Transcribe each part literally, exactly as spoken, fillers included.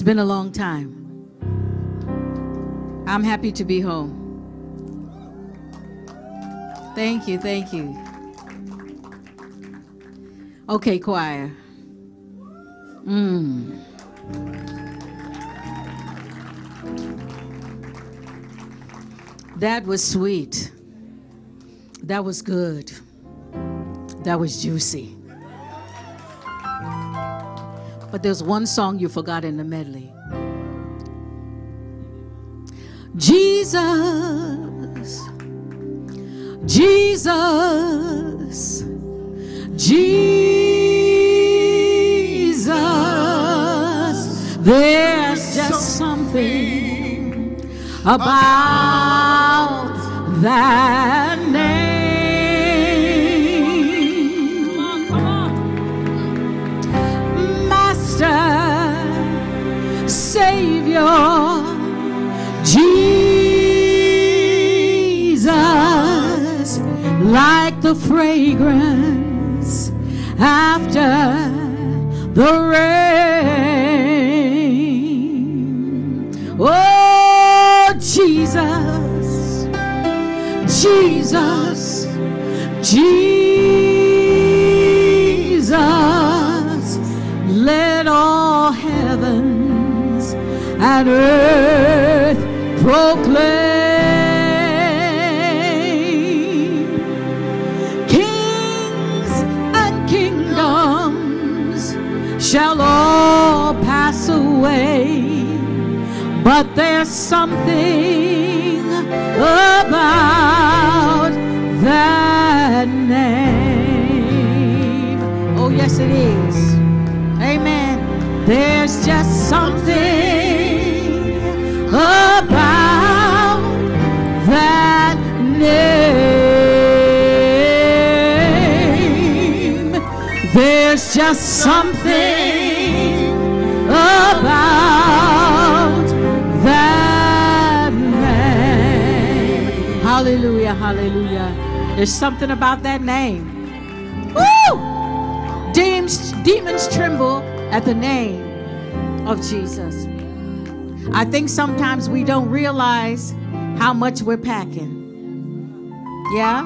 It's been a long time. I'm happy to be home. Thank you, thank you. Okay, choir. Mm. That was sweet. That was good. That was juicy. But there's one song you forgot in the medley. Jesus, Jesus, Jesus. There's just something about that name. Savior, Jesus, like the fragrance after the rain. Oh, Jesus, Jesus, Jesus, let all heaven and earth proclaim, kings and kingdoms shall all pass away, but there's something about that name. Oh, yes, it is. Amen. There's just something about that name. There's just something about that name. Hallelujah, hallelujah. There's something about that name. Woo! Demons, demons tremble at the name of Jesus. I think sometimes we don't realize how much we're packing. Yeah?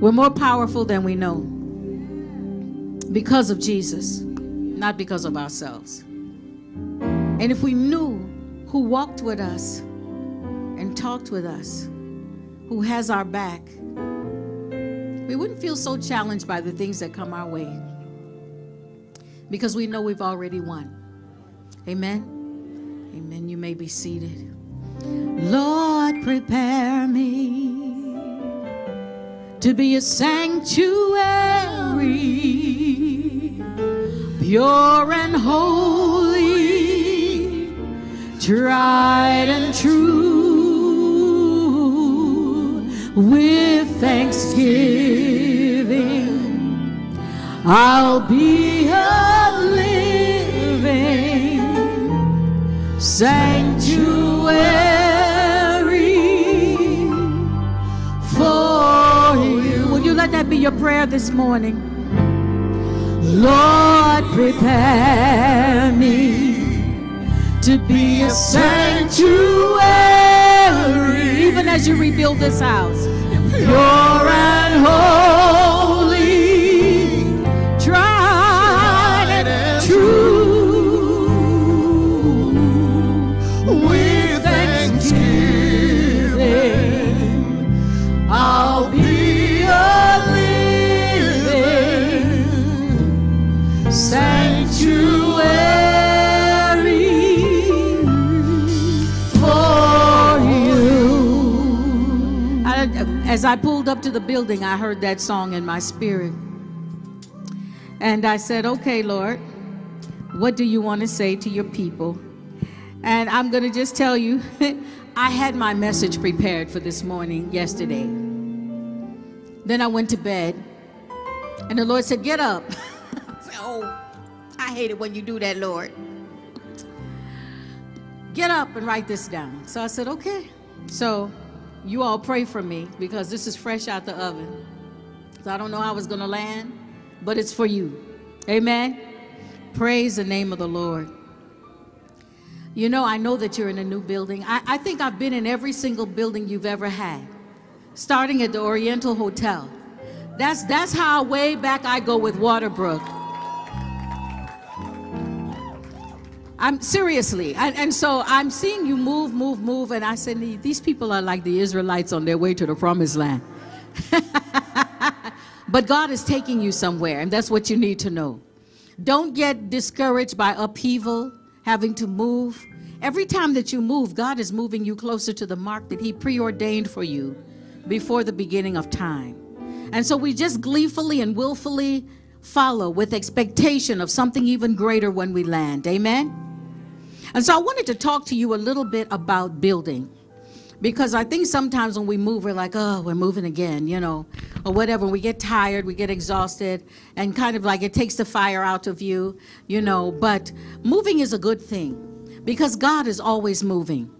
We're more powerful than we know because of Jesus, not because of ourselves. And if we knew who walked with us and talked with us, who has our back, we wouldn't feel so challenged by the things that come our way. Because we know we've already won. Amen? Amen. You may be seated. Lord, prepare me to be a sanctuary, pure and holy, tried and true, with thanksgiving. I'll be a living sanctuary for you. Will you let that be your prayer this morning? Lord, prepare me to be a sanctuary, even as you rebuild this house, pure and holy, As I pulled up to the building, I heard that song in my spirit. And I said, okay, Lord, what do you want to say to your people? And I'm going to just tell you, I had my message prepared for this morning yesterday. Then I went to bed, and the Lord said, get up. I said, oh, I hate it when you do that, Lord. Get up and write this down. So I said, okay. So you all pray for me because this is fresh out the oven. So I don't know how it's going to land, but it's for you. Amen. Praise the name of the Lord. You know, I know that you're in a new building. I, I think I've been in every single building you've ever had, starting at the Oriental Hotel. That's, that's how way back I go with Waterbrook. I'm seriously, and, and so I'm seeing you move, move, move, and I said, these people are like the Israelites on their way to the promised land. But God is taking you somewhere, and that's what you need to know. Don't get discouraged by upheaval, having to move. Every time that you move, God is moving you closer to the mark that He preordained for you before the beginning of time. And so we just gleefully and willfully follow with expectation of something even greater when we land. Amen? And so I wanted to talk to you a little bit about building, because I think sometimes when we move, we're like, oh, we're moving again, you know, or whatever. We get tired, we get exhausted, and kind of like it takes the fire out of you, you know. But moving is a good thing, because God is always moving.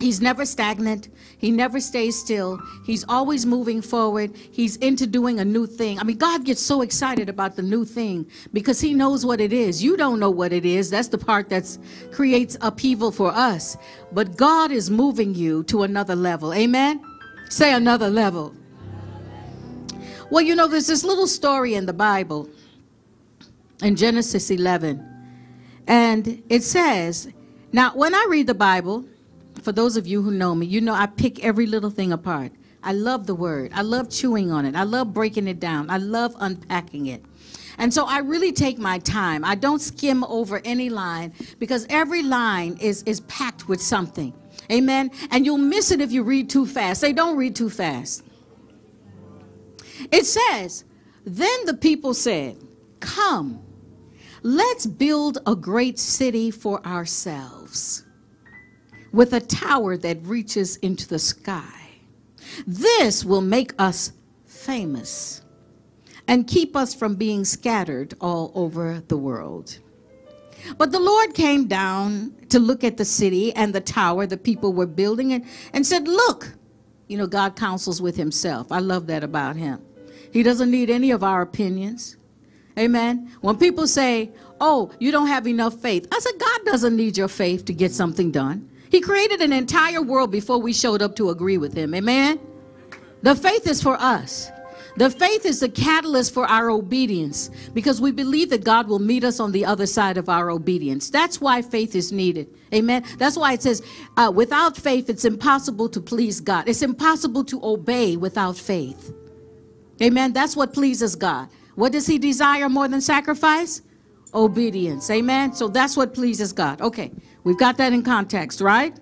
He's never stagnant. He never stays still. He's always moving forward. He's into doing a new thing. I mean, God gets so excited about the new thing because He knows what it is. You don't know what it is. That's the part that creates upheaval for us. But God is moving you to another level. Amen? Say another level. Well, you know, there's this little story in the Bible in Genesis eleven. And it says, now, when I read the Bible, for those of you who know me, you know I pick every little thing apart. I love the word. I love chewing on it. I love breaking it down. I love unpacking it. And so I really take my time. I don't skim over any line, because every line is, is packed with something. Amen? And you'll miss it if you read too fast. Say, don't read too fast. It says, then the people said, come, let's build a great city for ourselves, with a tower that reaches into the sky. This will make us famous and keep us from being scattered all over the world. But the Lord came down to look at the city and the tower the people were building, and, and said, look, you know, God counsels with Himself. I love that about Him. He doesn't need any of our opinions. Amen. When people say, oh, you don't have enough faith, I said, God doesn't need your faith to get something done. He created an entire world before we showed up to agree with Him. Amen? The faith is for us. The faith is the catalyst for our obedience, because we believe that God will meet us on the other side of our obedience. That's why faith is needed. Amen? That's why it says, uh, without faith, it's impossible to please God. It's impossible to obey without faith. Amen? That's what pleases God. What does He desire more than sacrifice? Obedience. Amen? So that's what pleases God. Okay. We've got that in context, right?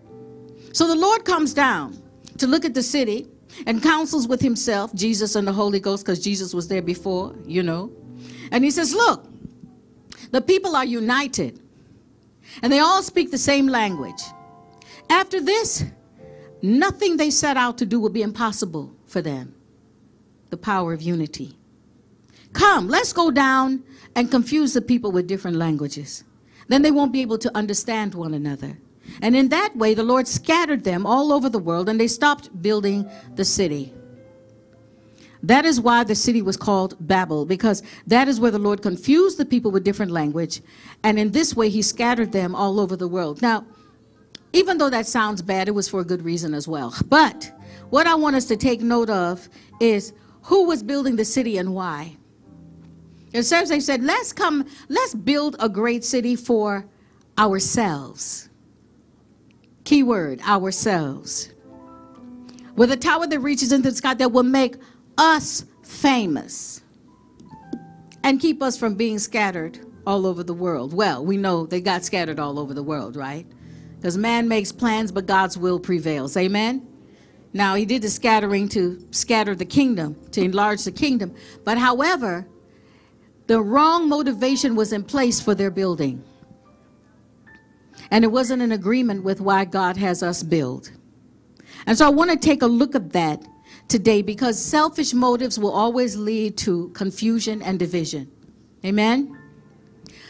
So the Lord comes down to look at the city and counsels with Himself, Jesus and the Holy Ghost, because Jesus was there before, you know. And He says, look, the people are united, and they all speak the same language. After this, nothing they set out to do will be impossible for them. The power of unity. Come, let's go down and confuse the people with different languages. Then they won't be able to understand one another. And in that way, the Lord scattered them all over the world, and they stopped building the city. That is why the city was called Babel, because that is where the Lord confused the people with different language. And in this way, He scattered them all over the world. Now, even though that sounds bad, it was for a good reason as well. But what I want us to take note of is who was building the city and why. It says they said, let's come, let's build a great city for ourselves. Keyword, ourselves. With a tower that reaches into the sky that will make us famous and keep us from being scattered all over the world. Well, we know they got scattered all over the world, right? Because man makes plans, but God's will prevails. Amen? Now, He did the scattering to scatter the kingdom, to enlarge the kingdom. But however, the wrong motivation was in place for their building. And it wasn't in agreement with why God has us build. And so I want to take a look at that today, because selfish motives will always lead to confusion and division. Amen?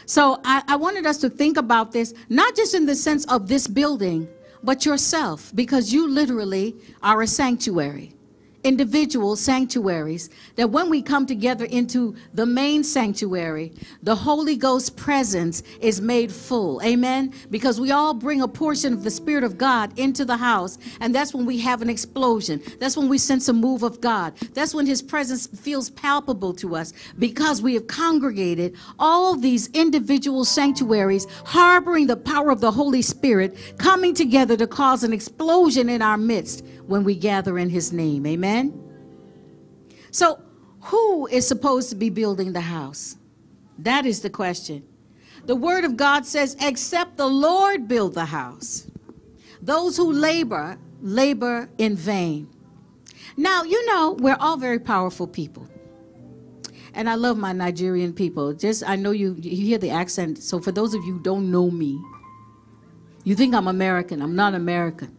So I, I wanted us to think about this, not just in the sense of this building, but yourself, because you literally are a sanctuary. individual sanctuaries, that when we come together into the main sanctuary, the Holy Ghost presence is made full. Amen? Because we all bring a portion of the Spirit of God into the house, and that's when we have an explosion. That's when we sense a move of God. That's when His presence feels palpable to us, because we have congregated all these individual sanctuaries harboring the power of the Holy Spirit, coming together to cause an explosion in our midst when we gather in His name. Amen? So who is supposed to be building the house? That is the question. The Word of God says, except the Lord build the house, those who labor, labor in vain. Now, you know, we're all very powerful people. And I love my Nigerian people. Just, I know you, you hear the accent. So for those of you who don't know me, you think I'm American. I'm not American.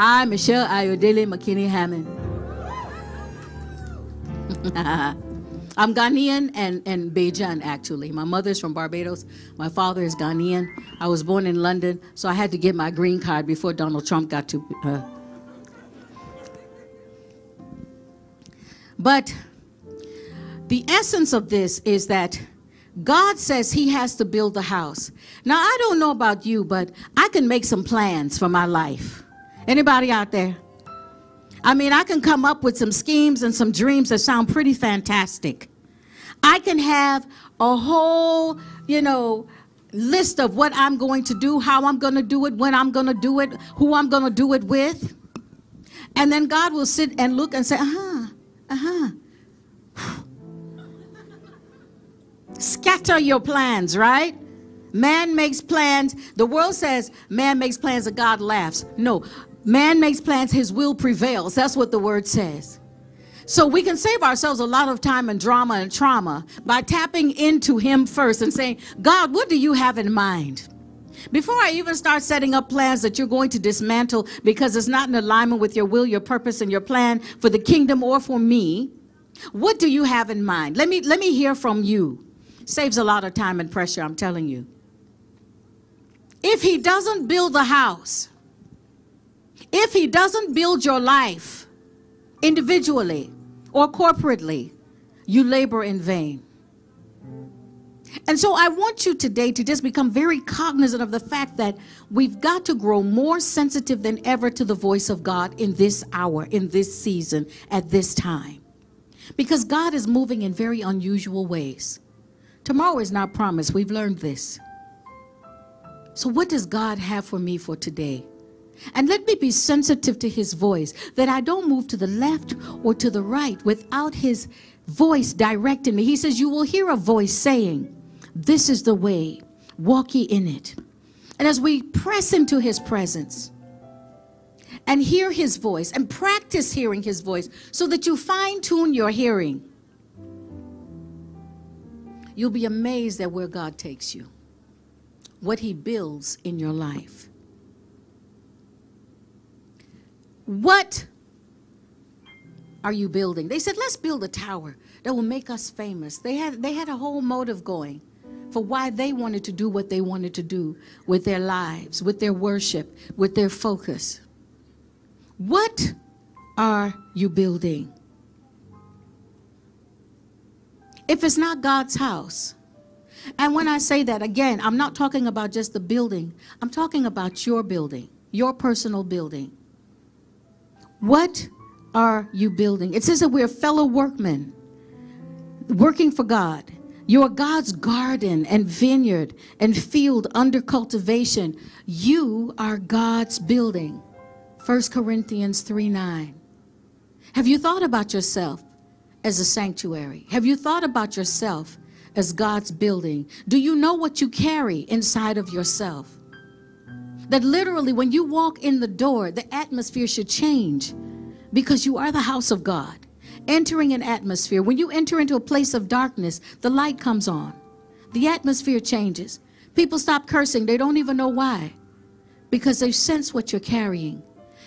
I, Michelle Ayodele McKinney Hammond. I'm Ghanaian and, and Bajan, actually. My mother's from Barbados. My father is Ghanaian. I was born in London, so I had to get my green card before Donald Trump got to... Uh. But the essence of this is that God says He has to build the house. Now, I don't know about you, but I can make some plans for my life. Anybody out there? I mean, I can come up with some schemes and some dreams that sound pretty fantastic. I can have a whole, you know, list of what I'm going to do, how I'm going to do it, when I'm going to do it, who I'm going to do it with. And then God will sit and look and say, uh-huh, uh-huh. Scatter your plans, right? Man makes plans. The world says man makes plans and God laughs. No. Man makes plans, His will prevails. That's what the Word says. So we can save ourselves a lot of time and drama and trauma by tapping into Him first and saying, God, what do you have in mind? Before I even start setting up plans that you're going to dismantle because it's not in alignment with your will, your purpose, and your plan for the kingdom or for me, what do you have in mind? Let me, let me hear from you. Saves a lot of time and pressure, I'm telling you. If He doesn't build the house, if He doesn't build your life individually or corporately, you labor in vain. And so I want you today to just become very cognizant of the fact that we've got to grow more sensitive than ever to the voice of God in this hour, in this season, at this time. Because God is moving in very unusual ways. Tomorrow is not promised. We've learned this. So what does God have for me for today? And let me be sensitive to His voice, that I don't move to the left or to the right without His voice directing me. He says, you will hear a voice saying, this is the way, walk ye in it. And as we press into His presence and hear His voice and practice hearing His voice so that you fine-tune your hearing, you'll be amazed at where God takes you, what He builds in your life. What are you building? They said, let's build a tower that will make us famous. They had, they had a whole motive going for why they wanted to do what they wanted to do with their lives, with their worship, with their focus. What are you building? If it's not God's house, and when I say that, again, I'm not talking about just the building. I'm talking about your building, your personal building. What are you building? It says that we're fellow workmen, working for God. You are God's garden and vineyard and field under cultivation. You are God's building. First Corinthians three nine. Have you thought about yourself as a sanctuary? Have you thought about yourself as God's building? Do you know what you carry inside of yourself? That literally when you walk in the door, the atmosphere should change because you are the house of God. Entering an atmosphere, when you enter into a place of darkness, the light comes on. The atmosphere changes. People stop cursing. They don't even know why, because they sense what you're carrying.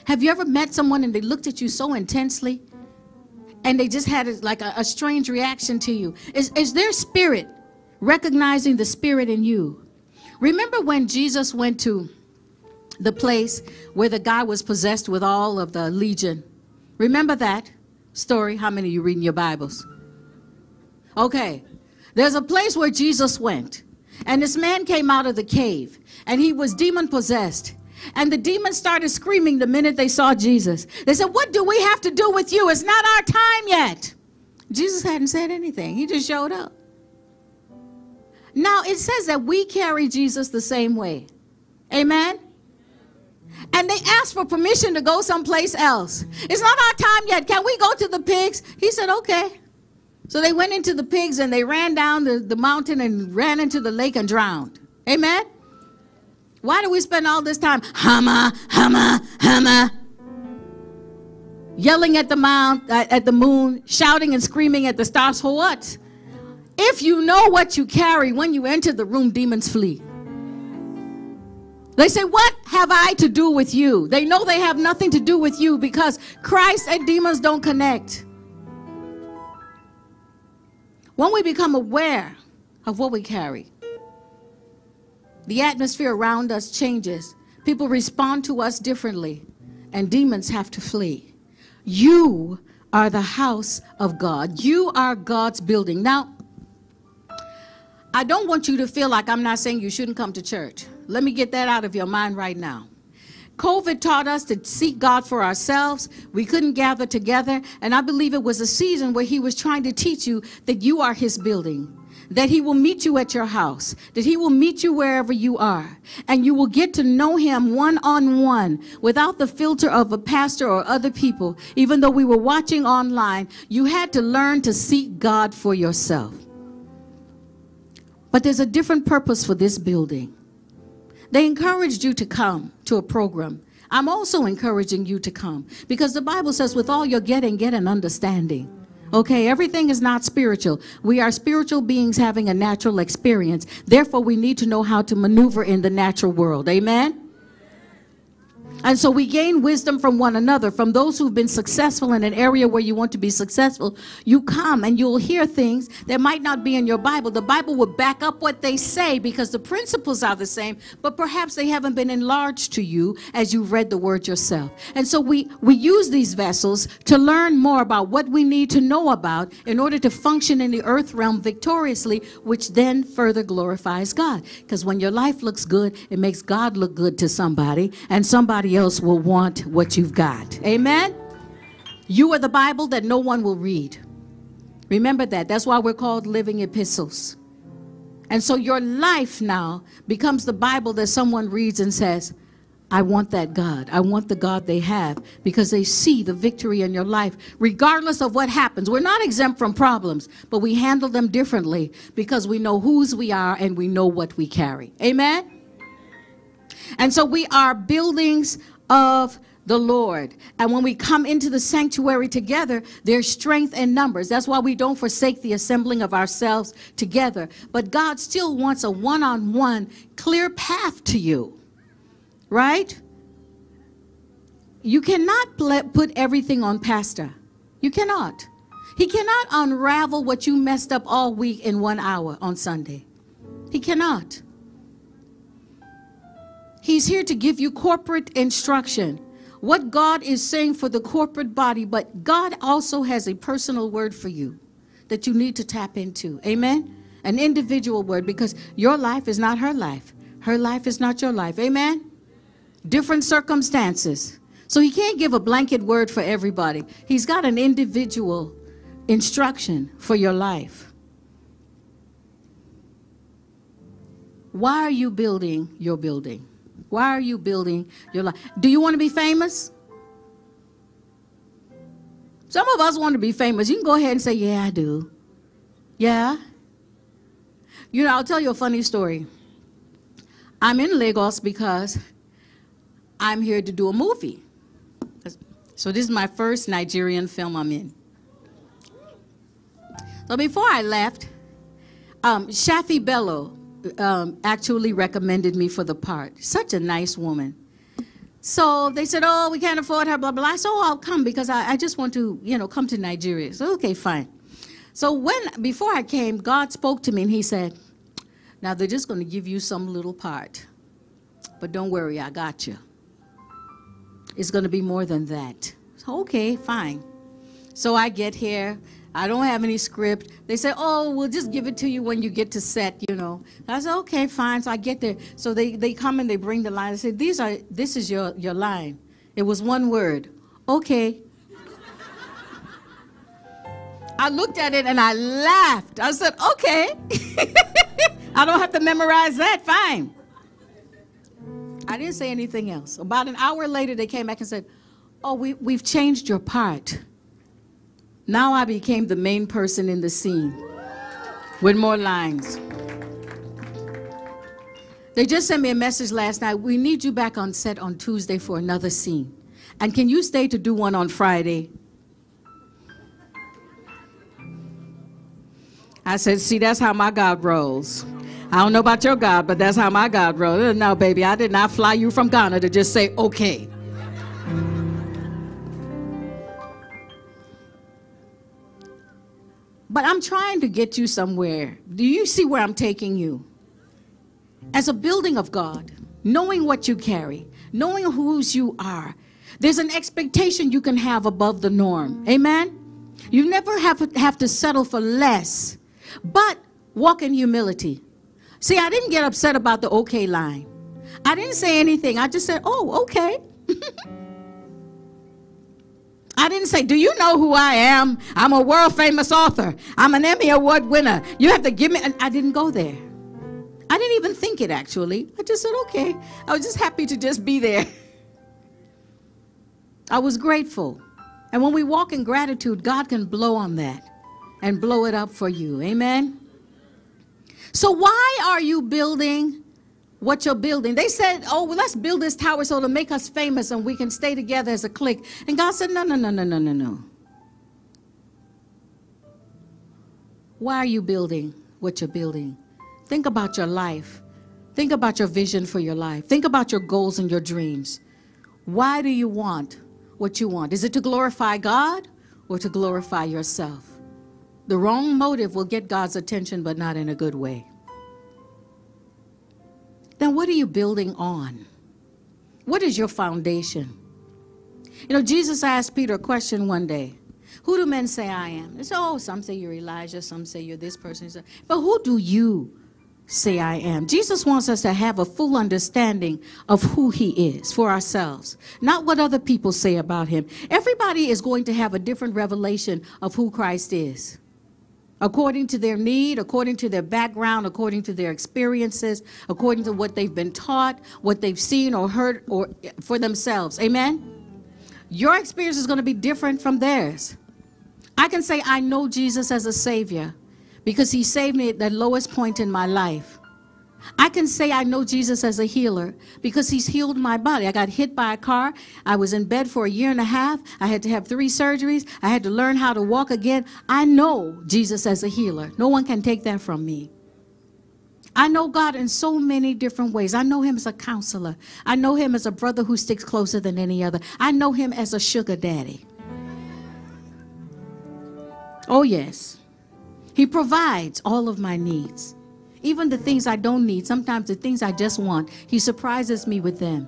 Have you ever met someone and they looked at you so intensely and they just had like a, a strange reaction to you? Is, is their spirit recognizing the spirit in you? Remember when Jesus went to the place where the guy was possessed with all of the legion, Remember that story? How many of you reading your Bibles? Okay. There's a place where Jesus went, and this man came out of the cave, and he was demon-possessed. And the demons started screaming the minute they saw Jesus. They said, "What do we have to do with you? It's not our time yet." Jesus hadn't said anything. He just showed up. Now, it says that we carry Jesus the same way. Amen? And they asked for permission to go someplace else. "It's not our time yet. Can we go to the pigs?" He said, "Okay." So they went into the pigs, and they ran down the, the mountain and ran into the lake and drowned. Amen? Why do we spend all this time hama, hama, hama, yelling at the mount, at the moon, shouting and screaming at the stars for what? If you know what you carry, when you enter the room, demons flee. They say, "What have I to do with you?" They know they have nothing to do with you because Christ and demons don't connect. When we become aware of what we carry, the atmosphere around us changes. People respond to us differently, and demons have to flee. You are the house of God. You are God's building. Now, I don't want you to feel like I'm not saying you shouldn't come to church. Let me get that out of your mind right now. COVID taught us to seek God for ourselves. We couldn't gather together, and I believe it was a season where he was trying to teach you that you are his building, that he will meet you at your house, that he will meet you wherever you are, and you will get to know him one-on-one without the filter of a pastor or other people. Even though we were watching online, you had to learn to seek God for yourself. But there's a different purpose for this building. They encouraged you to come to a program. I'm also encouraging you to come because the Bible says with all your getting, get an understanding. Okay, everything is not spiritual. We are spiritual beings having a natural experience. Therefore, we need to know how to maneuver in the natural world. Amen? And so we gain wisdom from one another, from those who've been successful in an area where you want to be successful. You come and you'll hear things that might not be in your Bible. The Bible will back up what they say because the principles are the same, but perhaps they haven't been enlarged to you as you've read the word yourself. And so we, we use these vessels to learn more about what we need to know about in order to function in the earth realm victoriously, which then further glorifies God. Because when your life looks good, it makes God look good to somebody, and somebody else will want what you've got. Amen? You are the Bible that no one will read. Remember that. That's why we're called living epistles. And so your life now becomes the Bible that someone reads and says, "I want that God. I want the God they have," because they see the victory in your life, regardless of what happens. We're not exempt from problems, but we handle them differently because we know whose we are and we know what we carry. Amen? And so we are buildings of the Lord. And when we come into the sanctuary together, there's strength in numbers. That's why we don't forsake the assembling of ourselves together. But God still wants a one-on-one clear path to you, right? You cannot put everything on pastor. You cannot. He cannot unravel what you messed up all week in one hour on Sunday. He cannot. He's here to give you corporate instruction. What God is saying for the corporate body, but God also has a personal word for you that you need to tap into. Amen? An individual word, because your life is not her life. Her life is not your life. Amen? Different circumstances. So he can't give a blanket word for everybody. He's got an individual instruction for your life. Why are you building your building? Why are you building your life? Do you want to be famous? Some of us want to be famous. You can go ahead and say, "Yeah, I do. Yeah." You know, I'll tell you a funny story. I'm in Lagos because I'm here to do a movie. So this is my first Nigerian film I'm in. So before I left, um, Shafi Bello, Um, actually recommended me for the part. Such a nice woman. So they said, "Oh, we can't afford her, blah, blah, blah." So I'll come because I, I just want to, you know, come to Nigeria. So, okay, fine. So when, before I came, God spoke to me and he said, "Now they're just going to give you some little part, but don't worry, I got you. It's going to be more than that. Okay, fine. So I get here. I don't have any script. They say, oh, we'll just give it to you when you get to set, you know. I said, okay, fine. So I get there. So they, they come and they bring the line. I say, These are, this is your, your line. It was one word. Okay. I looked at it and I laughed. I said, okay. I don't have to memorize that. Fine. I didn't say anything else. About an hour later, they came back and said, oh, we, we've changed your part. Now I became the main person in the scene with more lines. They just sent me a message last night. We need you back on set on Tuesday for another scene. And can you stay to do one on Friday? I said, see, that's how my God rolls. I don't know about your God, but that's how my God rolls. No, baby, I did not fly you from Ghana to just say, okay. But I'm trying to get you somewhere. Do you see where I'm taking you? As a building of God, knowing what you carry, knowing whose you are, there's an expectation you can have above the norm. Amen? You never have, have to settle for less, but walk in humility. See, I didn't get upset about the okay line. I didn't say anything. I just said, oh, okay. I didn't say, do you know who I am? I'm a world-famous author. I'm an Emmy Award winner. You have to give me... And I didn't go there. I didn't even think it, actually. I just said, okay. I was just happy to just be there. I was grateful. And when we walk in gratitude, God can blow on that and blow it up for you. Amen? So why are you building what you're building? They said, oh, well, let's build this tower so it'll make us famous and we can stay together as a clique. And God said, no, no, no, no, no, no, no. Why are you building what you're building? Think about your life. Think about your vision for your life. Think about your goals and your dreams. Why do you want what you want? Is it to glorify God or to glorify yourself? The wrong motive will get God's attention, but not in a good way. Then what are you building on? What is your foundation? You know, Jesus asked Peter a question one day. Who do men say I am? They said, oh, some say you're Elijah, some say you're this person. Said, but who do you say I am? Jesus wants us to have a full understanding of who he is for ourselves, not what other people say about him. Everybody is going to have a different revelation of who Christ is, according to their need, according to their background, according to their experiences, according to what they've been taught, what they've seen or heard or for themselves. Amen? Your experience is going to be different from theirs. I can say I know Jesus as a Savior because he saved me at the lowest point in my life. I can say I know Jesus as a healer because he's healed my body. I got hit by a car. I was in bed for a year and a half. I had to have three surgeries. I had to learn how to walk again. I know Jesus as a healer. No one can take that from me. I know God in so many different ways. I know him as a counselor. I know him as a brother who sticks closer than any other. I know him as a sugar daddy. Oh, yes. He provides all of my needs. Even the things I don't need, sometimes the things I just want, he surprises me with them.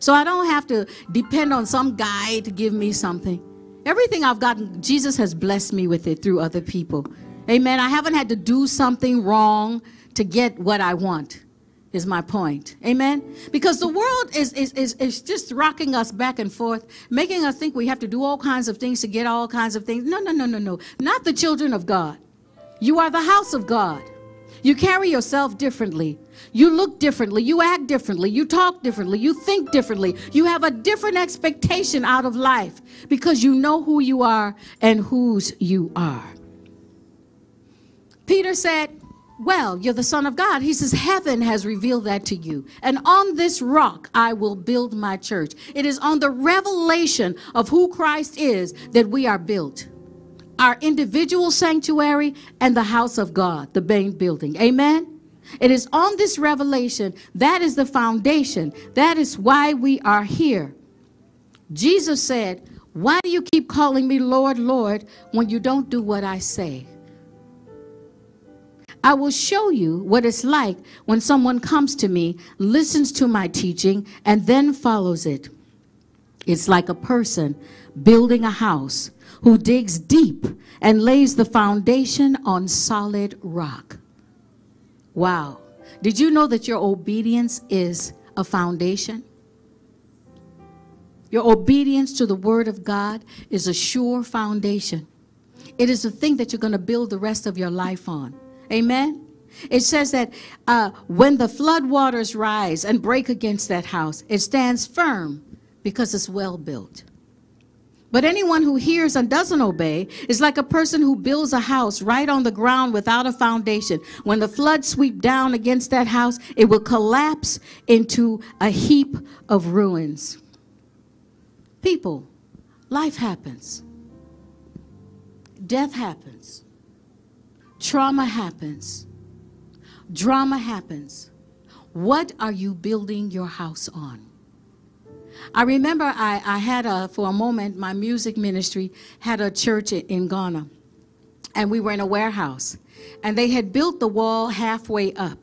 So I don't have to depend on some guy to give me something. Everything I've gotten, Jesus has blessed me with it through other people. Amen. I haven't had to do something wrong to get what I want, is my point. Amen. Because the world is, is, is, is just rocking us back and forth, making us think we have to do all kinds of things to get all kinds of things. No, no, no, no, no. Not the children of God. You are the house of God. You carry yourself differently. You look differently. You act differently. You talk differently. You think differently. You have a different expectation out of life because you know who you are and whose you are. Peter said, well, you're the Son of God. He says, heaven has revealed that to you. And on this rock, I will build my church. It is on the revelation of who Christ is that we are built. Our individual sanctuary and the house of God, the main building. Amen? It is on this revelation, that is the foundation. That is why we are here. Jesus said, why do you keep calling me Lord, Lord, when you don't do what I say? I will show you what it's like when someone comes to me, listens to my teaching, and then follows it. It's like a person building a house who digs deep and lays the foundation on solid rock. Wow. Did you know that your obedience is a foundation? Your obedience to the Word of God is a sure foundation. It is the thing that you're going to build the rest of your life on. Amen? It says that uh, when the flood waters rise and break against that house, it stands firm because it's well built. But anyone who hears and doesn't obey is like a person who builds a house right on the ground without a foundation. When the floods sweep down against that house, it will collapse into a heap of ruins. People, life happens. Death happens. Trauma happens. Drama happens. What are you building your house on? I remember I, I had a, for a moment, my music ministry had a church in Ghana, and we were in a warehouse, and they had built the wall halfway up.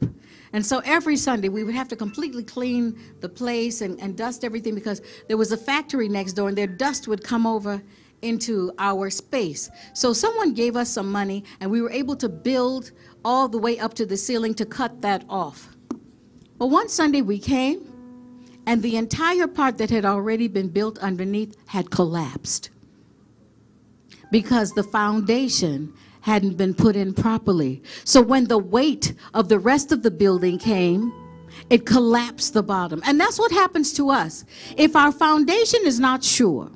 And so every Sunday, we would have to completely clean the place and, and dust everything, because there was a factory next door, and their dust would come over into our space. So someone gave us some money, and we were able to build all the way up to the ceiling to cut that off. But one Sunday we came, and the entire part that had already been built underneath had collapsed because the foundation hadn't been put in properly. So when the weight of the rest of the building came, it collapsed the bottom. And that's what happens to us. If our foundation is not sure,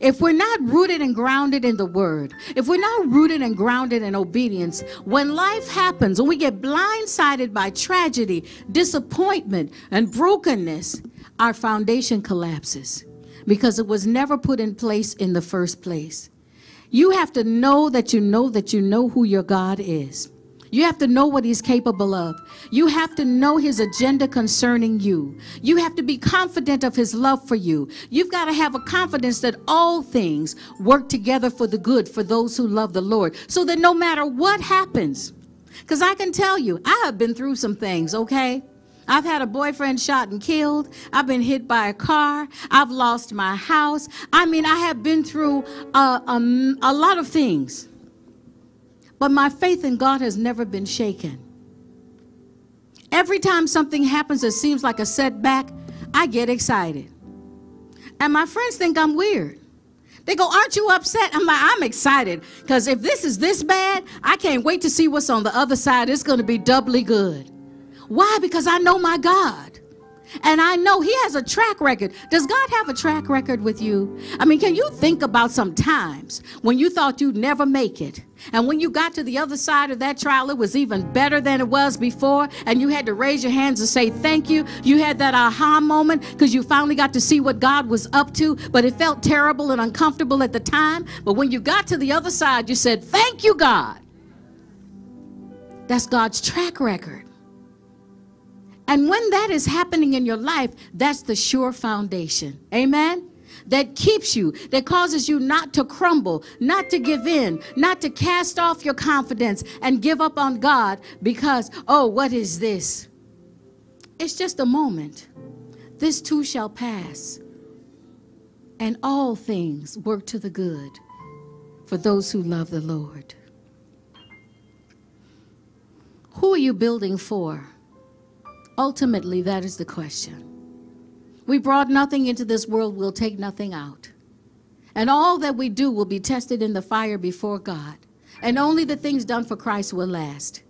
if we're not rooted and grounded in the Word, if we're not rooted and grounded in obedience, when life happens, when we get blindsided by tragedy, disappointment, and brokenness, our foundation collapses because it was never put in place in the first place. You have to know that you know that you know who your God is. You have to know what He's capable of. You have to know His agenda concerning you. You have to be confident of His love for you. You've got to have a confidence that all things work together for the good for those who love the Lord, so that no matter what happens, because I can tell you, I have been through some things, okay? I've had a boyfriend shot and killed. I've been hit by a car. I've lost my house. I mean, I have been through a, a, a lot of things. But my faith in God has never been shaken. Every time something happens that seems like a setback, I get excited. And my friends think I'm weird. They go, "Aren't you upset?" I'm like, I'm excited, because if this is this bad, I can't wait to see what's on the other side. It's going to be doubly good. Why? Because I know my God. And I know He has a track record. Does God have a track record with you? I mean, can you think about some times when you thought you'd never make it? And when you got to the other side of that trial, it was even better than it was before. And you had to raise your hands and say thank you. You had that aha moment because you finally got to see what God was up to. But it felt terrible and uncomfortable at the time. But when you got to the other side, you said, "Thank you, God." That's God's track record. And when that is happening in your life, that's the sure foundation, amen, that keeps you, that causes you not to crumble, not to give in, not to cast off your confidence and give up on God because, oh, what is this? It's just a moment. This too shall pass, and all things work to the good for those who love the Lord. Who are you building for? Ultimately, that is the question. We brought nothing into this world, we'll take nothing out. And all that we do will be tested in the fire before God. And only the things done for Christ will last.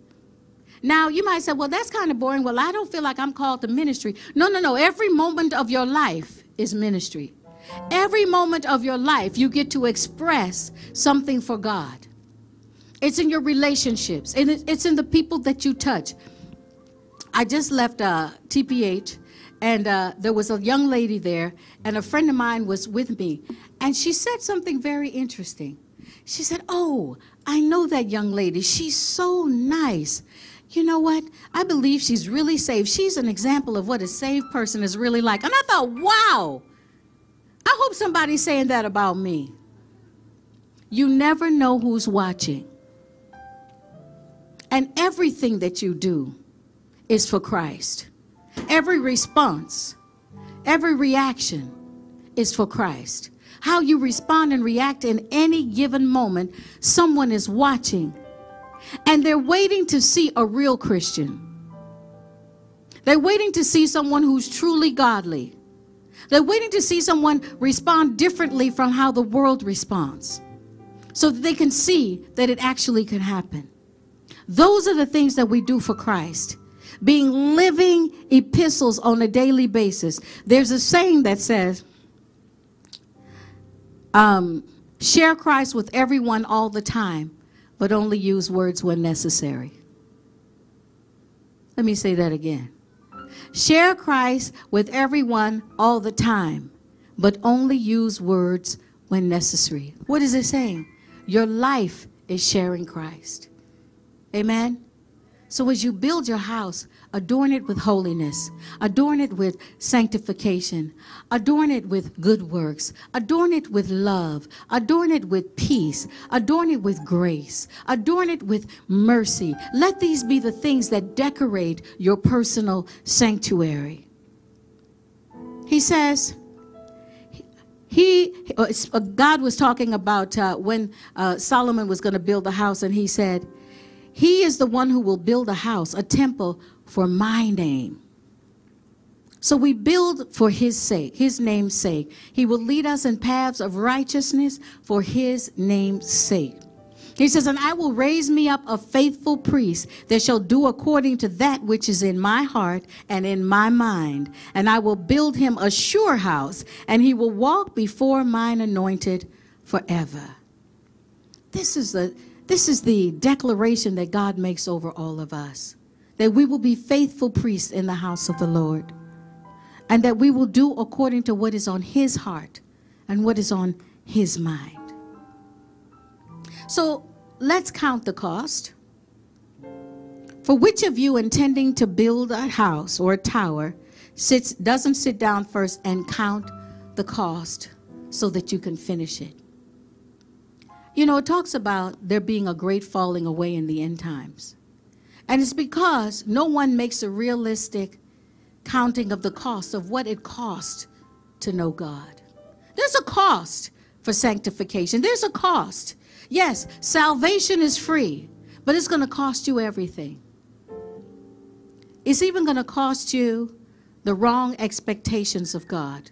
Now, you might say, "Well, that's kind of boring. Well, I don't feel like I'm called to ministry." No, no, no. Every moment of your life is ministry. Every moment of your life, you get to express something for God. It's in your relationships. And it's in the people that you touch. I just left uh, T P H, and uh, there was a young lady there, and a friend of mine was with me, and she said something very interesting. She said, "Oh, I know that young lady. She's so nice. You know what? I believe she's really saved. She's an example of what a saved person is really like." And I thought, wow, I hope somebody's saying that about me. You never know who's watching. And everything that you do is for Christ. Every response, every reaction, is for Christ. How you respond and react in any given moment, someone is watching, and they're waiting to see a real Christian. They're waiting to see someone who's truly godly. They're waiting to see someone respond differently from how the world responds, so that they can see that it actually can happen. Those are the things that we do for Christ, being living epistles on a daily basis. There's a saying that says, um, share Christ with everyone all the time, but only use words when necessary. Let me say that again. Share Christ with everyone all the time, but only use words when necessary. What is it saying? Your life is sharing Christ. Amen? So as you build your house, adorn it with holiness. Adorn it with sanctification. Adorn it with good works. Adorn it with love. Adorn it with peace. Adorn it with grace. Adorn it with mercy. Let these be the things that decorate your personal sanctuary. He says, he, God was talking about uh, when uh, Solomon was going to build the house, and he said, he is the one who will build a house, a temple for my name. So we build for his sake, his name's sake. He will lead us in paths of righteousness for his name's sake. He says, and I will raise me up a faithful priest that shall do according to that which is in my heart and in my mind. And I will build him a sure house, and he will walk before mine anointed forever. This is the This is the declaration that God makes over all of us, that we will be faithful priests in the house of the Lord, and that we will do according to what is on his heart and what is on his mind. So let's count the cost. For which of you intending to build a house or a tower sits, doesn't sit down first and count the cost so that you can finish it? You know, it talks about there being a great falling away in the end times. And it's because no one makes a realistic counting of the cost of what it costs to know God. There's a cost for sanctification. There's a cost. Yes, salvation is free, but it's going to cost you everything. It's even going to cost you the wrong expectations of God.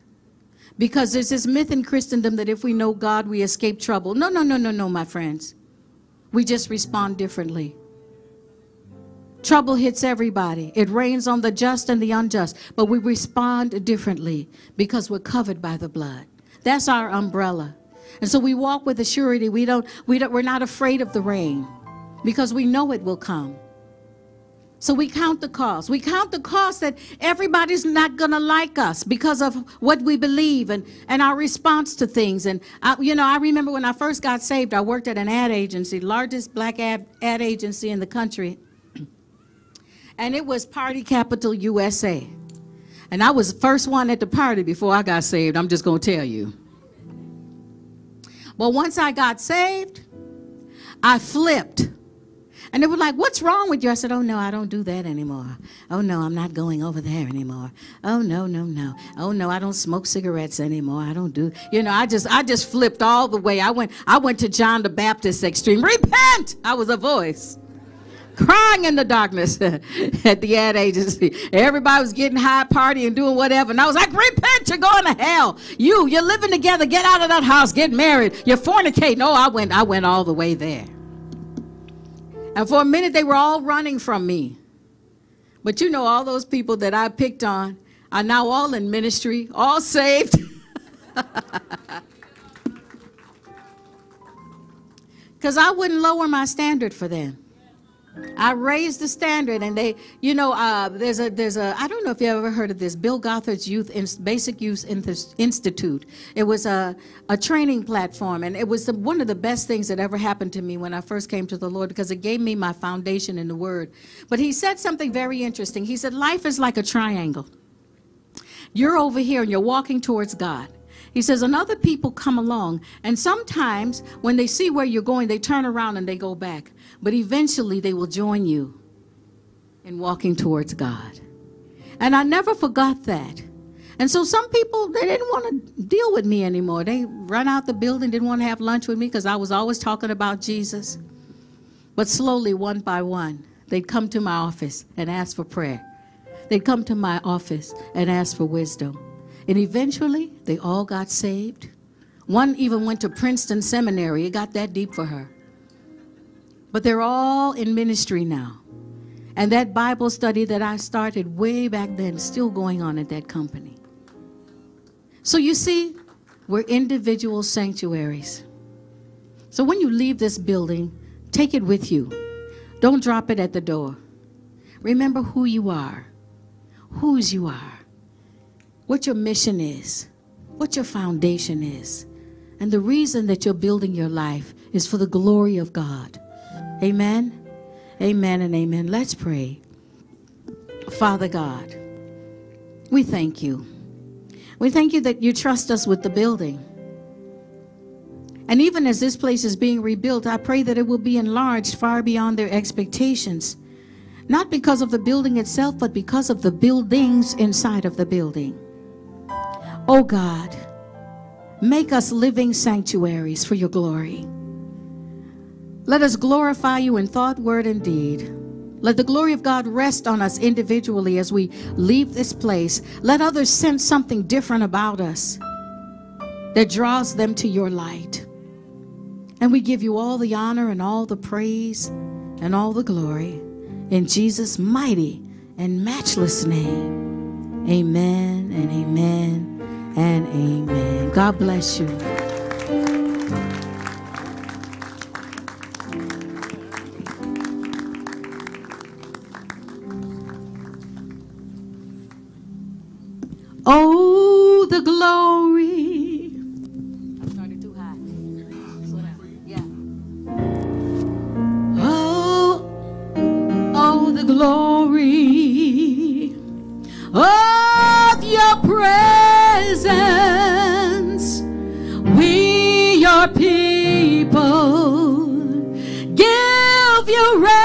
Because there's this myth in Christendom that if we know God, we escape trouble. No, no, no, no, no, my friends. We just respond differently. Trouble hits everybody. It rains on the just and the unjust. But we respond differently because we're covered by the blood. That's our umbrella. And so we walk with a surety. We don't, we don't, we're not afraid of the rain because we know it will come. So we count the cost. We count the cost that everybody's not going to like us because of what we believe and, and our response to things. And, I, you know, I remember when I first got saved, I worked at an ad agency, largest black ad, ad agency in the country. And it was Party Capital U S A. And I was the first one at the party before I got saved, I'm just going to tell you. But once I got saved, I flipped. And they were like, what's wrong with you? I said, oh, no, I don't do that anymore. Oh, no, I'm not going over there anymore. Oh, no, no, no. Oh, no, I don't smoke cigarettes anymore. I don't do, you know, I just I just flipped all the way. I went, I went to John the Baptist extreme. Repent! I was a voice crying in the darkness at the ad agency. Everybody was getting high, partying, doing whatever. And I was like, repent, you're going to hell. You, you're living together. Get out of that house. Get married. You're fornicating. Oh, I went, I went all the way there. And for a minute, they were all running from me. But you know, all those people that I picked on are now all in ministry, all saved. Because I wouldn't lower my standard for them. I raised the standard, and they, you know, uh, there's a, there's a, I don't know if you ever heard of this, Bill Gothard's Youth in, Basic Youth in Institute. It was a, a training platform, and it was the, one of the best things that ever happened to me when I first came to the Lord, because it gave me my foundation in the Word. But he said something very interesting. He said, life is like a triangle. You're over here, and you're walking towards God. He says, and other people come along, and sometimes when they see where you're going, they turn around and they go back. But eventually they will join you in walking towards God. And I never forgot that. And so some people, they didn't want to deal with me anymore. They ran out the building, didn't want to have lunch with me because I was always talking about Jesus. But slowly, one by one, they'd come to my office and ask for prayer. They'd come to my office and ask for wisdom. And eventually, they all got saved. One even went to Princeton Seminary. It got that deep for her. But they're all in ministry now. And that Bible study that I started way back then, still going on at that company. So you see, we're individual sanctuaries. So when you leave this building, take it with you. Don't drop it at the door. Remember who you are, whose you are, what your mission is, what your foundation is, and the reason that you're building your life is for the glory of God. Amen? Amen and amen. Let's pray. Father God, we thank you. We thank you that you trust us with the building. And even as this place is being rebuilt, I pray that it will be enlarged far beyond their expectations. Not because of the building itself, but because of the buildings inside of the building. Oh God, make us living sanctuaries for your glory. Let us glorify you in thought, word, and deed. Let the glory of God rest on us individually as we leave this place. Let others sense something different about us that draws them to your light. And we give you all the honor and all the praise and all the glory in Jesus' mighty and matchless name. Amen and amen and amen. God bless you. Oh, the glory. I started too high. Yeah. Oh, oh, the glory of your presence. We, your people, give you rest.